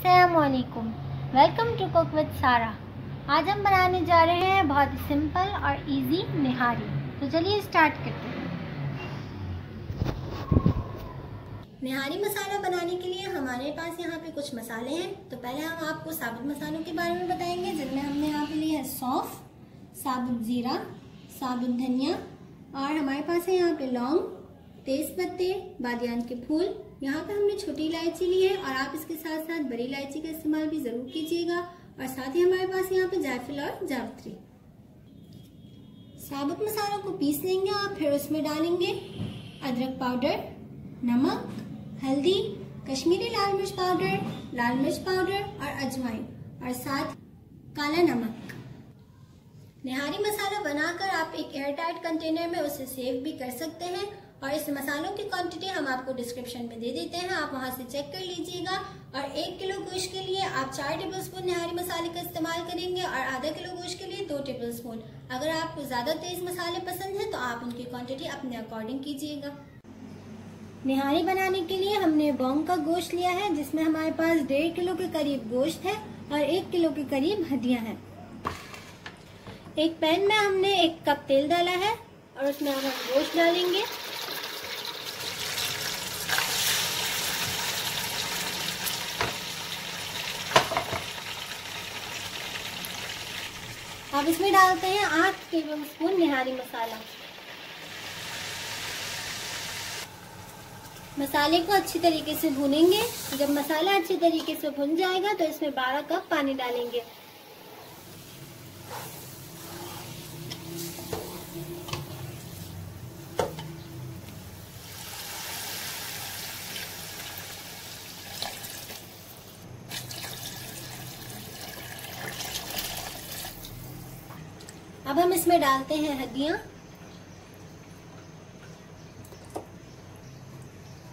अस्सलामुअलैकुम, welcome to cook with सारा। आज हम बनाने जा रहे हैं बहुत सिंपल और इजी निहारी। तो चलिए स्टार्ट करते हैं। निहारी मसाला बनाने के लिए हमारे पास यहाँ पे कुछ मसाले हैं। तो पहले हम आपको साबुत मसालों के बारे में बताएंगे, जिनमें हमने यहाँ पे लिए है सौंफ, साबुत जीरा, साबुत धनिया और हमारे पास है यहाँ पे लौंग, तेज पत्ते, बादयान के फूल। यहाँ पे हमने छोटी इलायची ली है और आप इसके साथ साथ बड़ी इलायची का इस्तेमाल भी ज़रूर कीजिएगा। और साथ ही हमारे पास यहाँ पे जायफिल और जावित्री। साबुत मसालों को पीस लेंगे और फिर उसमें डालेंगे अदरक पाउडर, नमक, हल्दी, कश्मीरी लाल मिर्च पाउडर और अजवाइन और साथ काला नमक। निहारी मसाला बनाकर आप एक एयरटाइट कंटेनर में उसे सेव भी कर सकते हैं और इस मसालों की क्वांटिटी हम आपको डिस्क्रिप्शन में दे देते हैं, आप वहां से चेक कर लीजिएगा। और 1 किलो गोश्त के लिए आप 4 टेबलस्पून निहारी मसाले का इस्तेमाल करेंगे और आधा किलो गोश्त के लिए 2 टेबलस्पून। अगर आपको ज़्यादा तेज़ मसाले पसंद हैं तो आप उनकी क्वांटिटी अपने अकॉर्डिंग कीजिएगा। निहारी बनाने के लिए हमने बॉम का गोश्त लिया है, जिसमें हमारे पास 1.5 किलो के करीब गोश्त है और 1 किलो के करीब हड्डियाँ हैं। एक पैन में हमने 1 कप तेल डाला है और उसमें हम गोश्त डालेंगे। अब इसमें डालते हैं 8 टेबलस्पून निहारी मसाला। मसाले को अच्छी तरीके से भूनेंगे। जब मसाला अच्छी तरीके से भुन जाएगा तो इसमें 12 कप पानी डालेंगे। अब हम इसमें डालते हैं हड्डियाँ।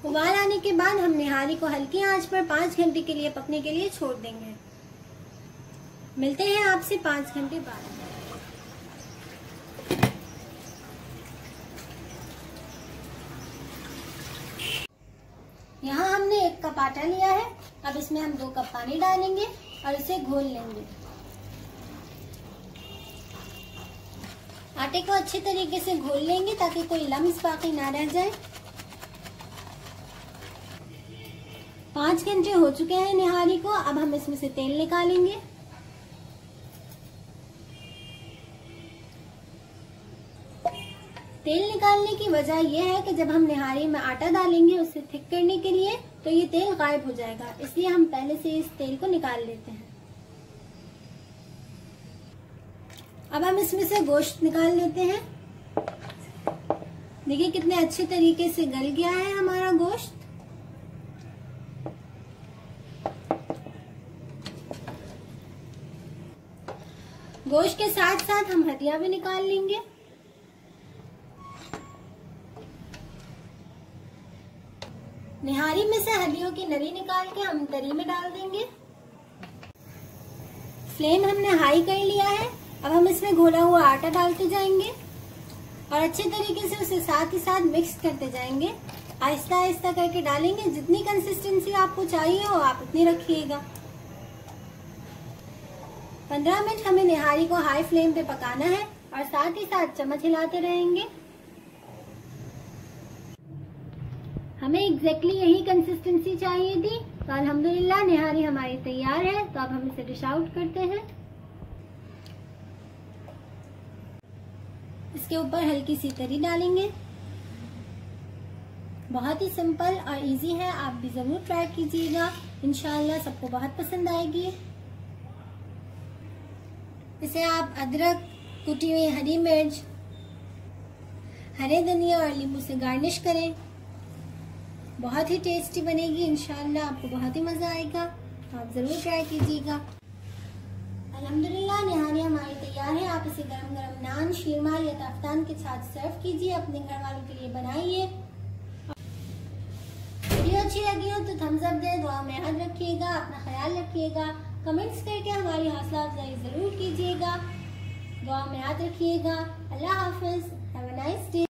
उबाल आने के बाद हम निहारी को हल्की आंच पर 5 घंटे के लिए पकने के लिए छोड़ देंगे। मिलते हैं आपसे 5 घंटे बाद। यहाँ हमने 1 कप आटा लिया है। अब इसमें हम 2 कप पानी डालेंगे और इसे घोल लेंगे। आटे को अच्छे तरीके से घोल लेंगे ताकि कोई लम्स बाकी ना रह जाए। 5 घंटे हो चुके हैं निहारी को। अब हम इसमें से तेल निकालेंगे। तेल निकालने की वजह यह है कि जब हम निहारी में आटा डालेंगे उसे थिक करने के लिए तो ये तेल गायब हो जाएगा, इसलिए हम पहले से इस तेल को निकाल लेते हैं। अब हम इसमें से गोश्त निकाल लेते हैं। देखिए कितने अच्छे तरीके से गल गया है हमारा गोश्त। गोश्त के साथ साथ हम हड्डियां भी निकाल लेंगे। निहारी में से हड्डियों की नली निकाल के हम तरी में डाल देंगे। फ्लेम हमने हाई कर लिया है। अब हम इसमें घोला हुआ आटा डालते जाएंगे और अच्छे तरीके से उसे साथ ही साथ मिक्स करते जाएंगे। आहिस्ता आहिस्ता करके डालेंगे। जितनी कंसिस्टेंसी आपको चाहिए हो आप उतनी रखिएगा। 15 मिनट हमें निहारी को हाई फ्लेम पे पकाना है और साथ ही साथ चम्मच हिलाते रहेंगे। हमें एग्जैक्टली यही कंसिस्टेंसी चाहिए थी। तो अल्हम्दुलिल्लाह निहारी हमारी तैयार है। तो अब हम इसे डिश आउट करते हैं। इसके ऊपर हल्की सी तरी डालेंगे। बहुत ही सिंपल और इजी है, आप भी ज़रूर ट्राई कीजिएगा। इंशाल्लाह सबको बहुत पसंद आएगी। इसे आप अदरक, कुटी हुई हरी मिर्च, हरे धनिया और नींबू से गार्निश करें। बहुत ही टेस्टी बनेगी। इंशाल्लाह आपको बहुत ही मज़ा आएगा। आप ज़रूर ट्राई कीजिएगा। अल्हम्दुलिल्लाह निहारी हमारी तैयार है। आप इसे गरम गरम नान, शीरमाल या ताफ्तान के साथ सर्व कीजिए। अपने घर वालों के लिए बनाइए। वीडियो अच्छी लगी हो तो थम्स अप दें। दुआ में याद रखिएगा। अपना ख्याल रखिएगा। कमेंट्स करके हमारी हौसला अफजाई ज़रूर कीजिएगा। दुआ में याद रखिएगा। अल्लाह हाफिज़। Have a nice day.